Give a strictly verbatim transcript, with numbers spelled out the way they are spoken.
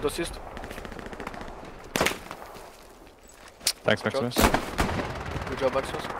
to assist. Thanks, Maximus. Good job, Maximus.